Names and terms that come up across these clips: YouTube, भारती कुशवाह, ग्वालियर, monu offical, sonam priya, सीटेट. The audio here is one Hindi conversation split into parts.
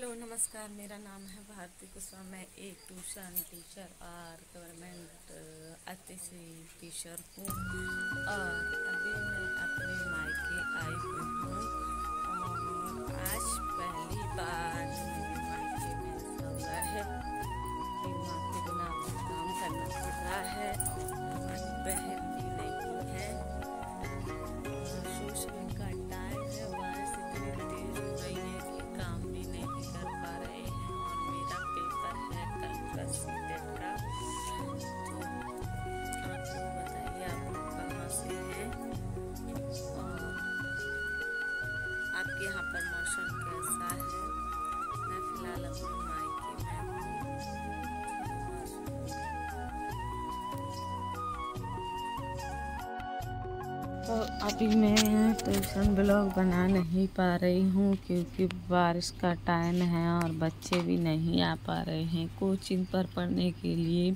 हेलो नमस्कार, मेरा नाम है भारती कुशवाह। मैं एक ट्यूशन टीचर और गवर्नमेंट अतिथि टीचर हूँ और अभी मैं अपने मायके आई हुई हूँ। और आज पहली बार मायके में ऐसा है कि माँ के बिना काम करना पड़ रहा है। हमारी बहन भी नहीं है, सोशल का टाइम है, बारिश इतनी तेज हो रही है कि काम भी नहीं कर पा रहे हैं। और मेरा पेपर है कल का सीटेट का, तो आप लोग बताइए आप लोग कहाँ से हैं और आपके यहाँ पर मौसम कैसा है। मैं फिलहाल अपने मायके में तो अभी मैं ट्यूशन ब्लॉग बना नहीं पा रही हूँ क्योंकि बारिश का टाइम है और बच्चे भी नहीं आ पा रहे हैं कोचिंग पर पढ़ने के लिए।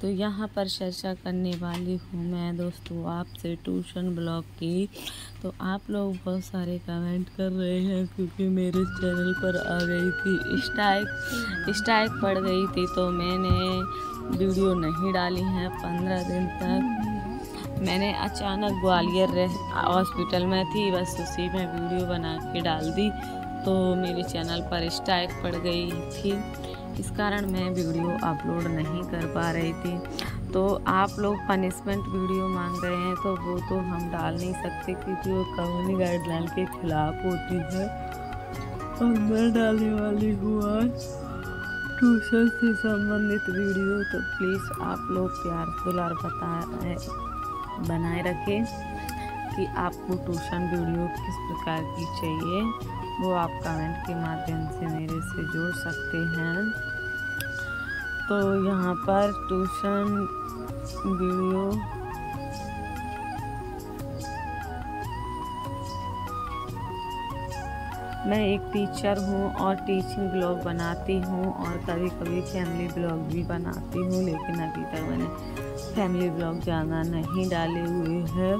तो यहाँ पर चर्चा करने वाली हूँ मैं दोस्तों आपसे ट्यूशन ब्लॉग की। तो आप लोग बहुत सारे कमेंट कर रहे हैं क्योंकि मेरे चैनल पर आ गई थी स्ट्राइक पड़ गई थी, तो मैंने वीडियो नहीं डाली है 15 दिन तक। मैंने अचानक ग्वालियर हॉस्पिटल में थी, बस उसी में वीडियो बना के डाल दी, तो मेरे चैनल पर स्ट्राइक पड़ गई थी। इस कारण मैं वीडियो अपलोड नहीं कर पा रही थी। तो आप लोग पनिशमेंट वीडियो मांग रहे हैं, तो वो तो हम डाल नहीं सकते क्योंकि वो कम्युनिटी गाइडलाइन के खिलाफ होती है। और मैं डालने वाली हूँ आज ट्यूशन से संबंधित वीडियो, तो प्लीज़ आप लोग प्यार दुलार बनाए रखें कि आपको ट्यूशन वीडियो किस प्रकार की चाहिए, वो आप कमेंट के माध्यम से मेरे से जोड़ सकते हैं। तो यहाँ पर ट्यूशन वीडियो मैं एक टीचर हूँ और टीचिंग ब्लॉग बनाती हूँ और कभी कभी फैमिली ब्लॉग भी बनाती हूँ, लेकिन अभी तक मैंने फैमिली ब्लॉग ज़्यादा नहीं डाले हुए हैं।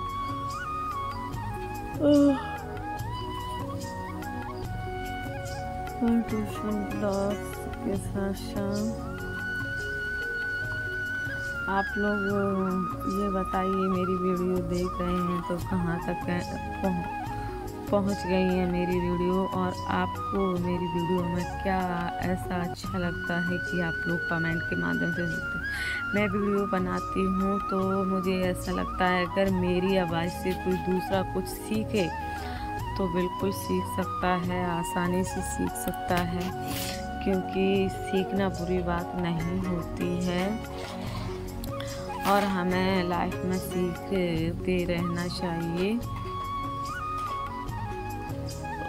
और ट्यूशन ब्लॉग के साथ आप लोग ये बताइए मेरी वीडियो देख रहे हैं तो कहाँ तक पहुँच गई है मेरी वीडियो, और आपको मेरी वीडियो में क्या ऐसा अच्छा लगता है कि आप लोग कमेंट के माध्यम से मैं वीडियो बनाती हूँ। तो मुझे ऐसा लगता है अगर मेरी आवाज़ से कोई दूसरा कुछ सीखे तो बिल्कुल सीख सकता है, आसानी से सीख सकता है, क्योंकि सीखना बुरी बात नहीं होती है और हमें लाइफ में सीखते रहना चाहिए।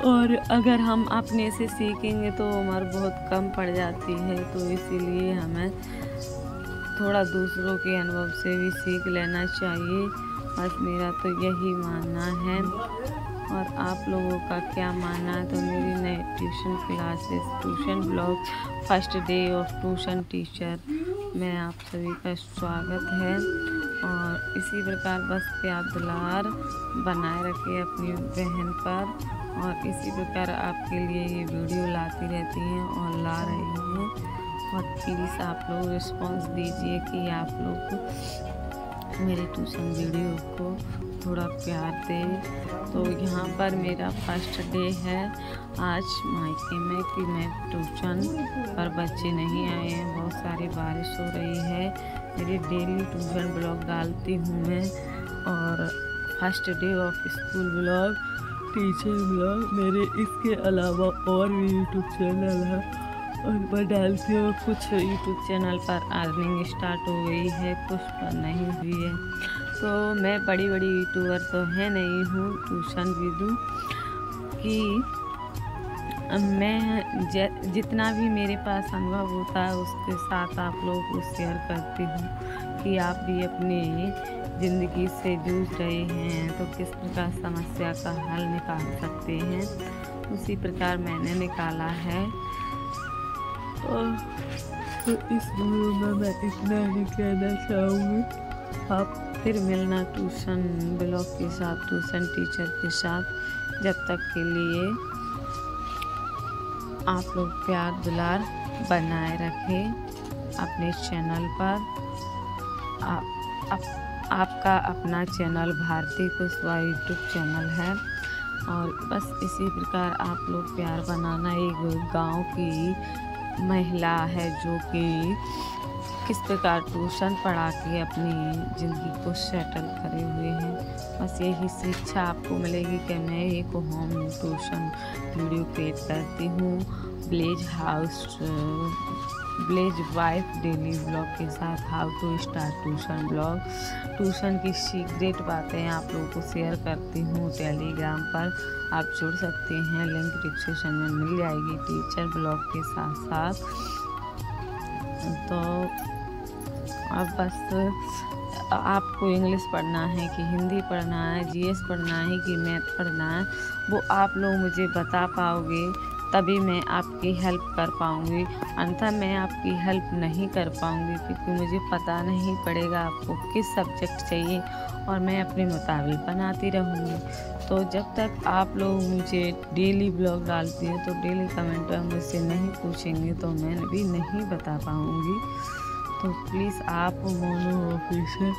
और अगर हम अपने से सीखेंगे तो उम्र बहुत कम पड़ जाती है, तो इसीलिए हमें थोड़ा दूसरों के अनुभव से भी सीख लेना चाहिए। बस मेरा तो यही मानना है, और आप लोगों का क्या मानना है। तो मेरी नई tuition classes, tuition blog, first day of tuition teacher में आप सभी का स्वागत है। और इसी प्रकार बस प्यार दुलार बनाए रखें अपनी बहन पर, और इसी प्रकार आपके लिए ये वीडियो लाती रहती हैं और ला रही हूँ। और प्लीज़ आप लोग रिस्पॉन्स दीजिए कि आप लोग मेरे ट्यूशन वीडियो को थोड़ा प्यार दें। तो यहाँ पर मेरा फर्स्ट डे है आज मायके में कि मैं ट्यूशन पर बच्चे नहीं आए हैं, बहुत सारी बारिश हो रही है। मेरी डेली ट्यूशन ब्लॉग डालती हूँ मैं, और first day of school blog, teacher blog, मेरे इसके अलावा और भी यूट्यूब चैनल है उन पर डालती हूँ। कुछ यूट्यूब चैनल पर अर्निंग स्टार्ट हो गई है, कुछ पर नहीं हुई है। तो मैं बड़ी बड़ी यूट्यूबर तो है नहीं हूँ, ट्यूशन भी दूँ कि मैं जितना भी मेरे पास अनुभव होता है उसके साथ आप लोग को शेयर करती हूँ कि आप भी अपने ज़िंदगी से जूझ रहे हैं तो किस प्रकार समस्या का हल निकाल सकते हैं, उसी प्रकार मैंने निकाला है। और तो इस वीडियो में मैं इतना ही कहना चाहूँगी। आप फिर मिलना ट्यूशन ब्लॉग के साथ, ट्यूशन टीचर के साथ। जब तक के लिए आप लोग प्यार दुलार बनाए रखें अपने चैनल पर। आपका अपना channel भारती कुशवाह YouTube channel है, और बस इसी प्रकार आप लोग प्यार बनाना। एक गांव की महिला है जो कि किस प्रकार ट्यूशन पढ़ा के अपनी ज़िंदगी को सेटल करे हुए हैं। बस यही शिक्षा आपको मिलेगी कि मैं एक होम ट्यूशन वीडियो क्रिएट करती हूँ विलेज वाइफ डेली ब्लॉग के साथ। How to start tuition blog, tuition की सीक्रेट बातें आप लोगों को शेयर करती हूँ टेलीग्राम पर। आप जुड़ सकते हैं, लिंक डिस्क्रिप्शन में मिल जाएगी। टीचर ब्लॉग के साथ साथ तो अब बस आपको इंग्लिश पढ़ना है कि हिंदी पढ़ना है, जीएस पढ़ना है कि मैथ पढ़ना है, वो आप लोग मुझे बता पाओगे, तभी मैं आपकी हेल्प कर पाऊँगी। अन्यथा मैं आपकी हेल्प नहीं कर पाऊँगी, क्योंकि मुझे पता नहीं पड़ेगा आपको किस सब्जेक्ट चाहिए, और मैं अपने मुताबिक बनाती रहूँगी। तो जब तक आप लोग मुझे डेली ब्लॉग डालती हैं तो डेली कमेंट में मुझसे नहीं पूछेंगे तो मैं भी नहीं बता पाऊँगी। तो प्लीज़ आप मोनू ऑफिसर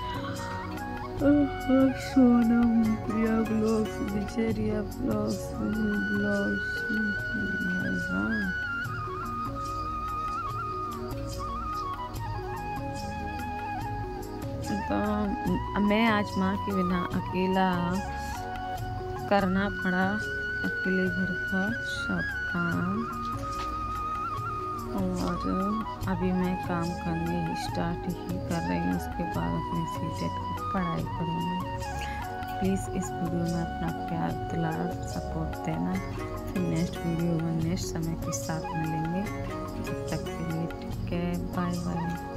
सोनम प्रिया ब्लॉग्स बिचेरिया ब्लॉग्स तो मैं आज माँ के बिना अकेला करना पड़ा अकेले घर का सब काम, और अभी मैं काम करने स्टार्ट ही कर रही हूँ। उसके बाद अपने सीटेट की पढ़ाई करूँगी। प्लीज़ इस वीडियो में अपना प्यार दुलार सपोर्ट देना। फिर नेक्स्ट वीडियो में नेक्स्ट समय के साथ मिलेंगे। जब तक के लिए टेक केयर, बाय बाय।